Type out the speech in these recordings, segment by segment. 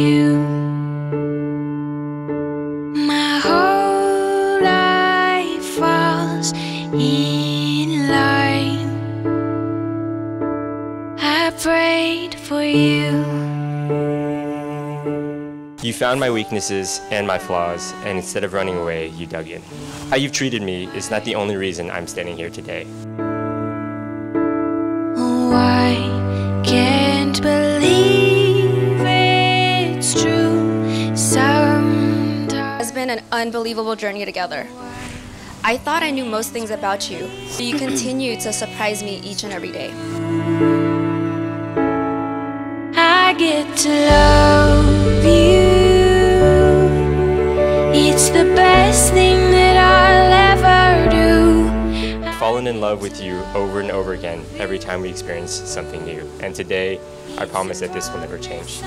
you. My whole life falls in line. I prayed for you. You found my weaknesses and my flaws, and instead of running away, you dug in. How you've treated me is not the only reason I'm standing here today. An unbelievable journey together. I thought I knew most things about you, but you continue to surprise me each and every day. I get to love you. It's the best thing that I'll ever do. I've fallen in love with you over and over again every time we experience something new. And today, I promise that this will never change.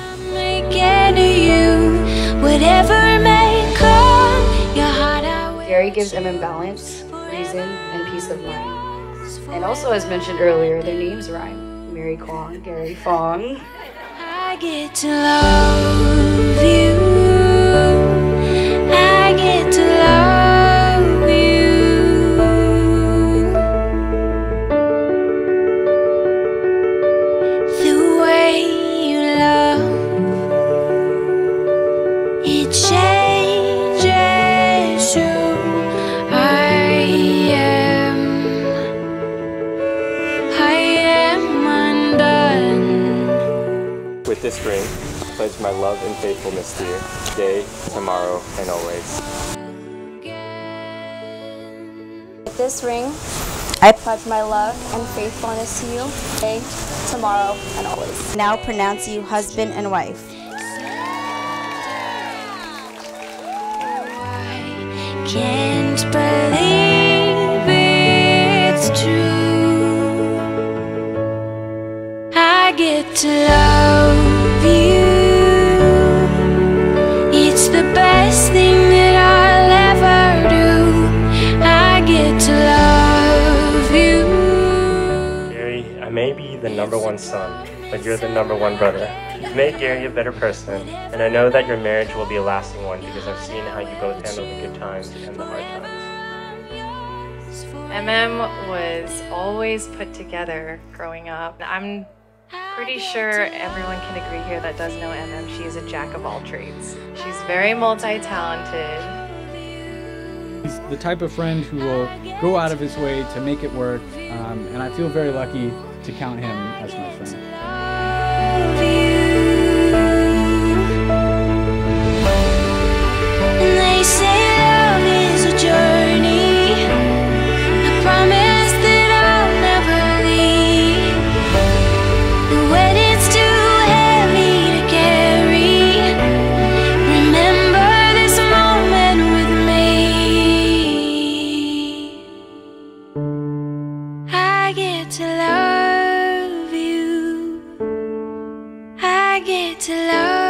Whatever may come, your heart out. Gary gives them balance, reason, and peace of mind. And also, as mentioned earlier, their names rhyme. Mary Kwong, Gary Fong. I get to love you. I get to love you. The way you love. It changes who I am undone. With this ring, I pledge my love and faithfulness to you, today, tomorrow, and always. With this ring, I pledge my love and faithfulness to you, today, tomorrow, and always. Now pronounce you husband and wife. Can't believe it's true. I get to love you. It's the best thing that I'll ever do. I get to love you. Gary, I may be the #1 son, but you're the #1 brother. You've made Gary a better person, and I know that your marriage will be a lasting one because I've seen how you both handle the good times and the hard times. MM was always put together growing up. I'm pretty sure everyone can agree here that does know MM. She is a jack of all trades. She's very multi-talented. He's the type of friend who will go out of his way to make it work, and I feel very lucky to count him as my friend. I get to love you.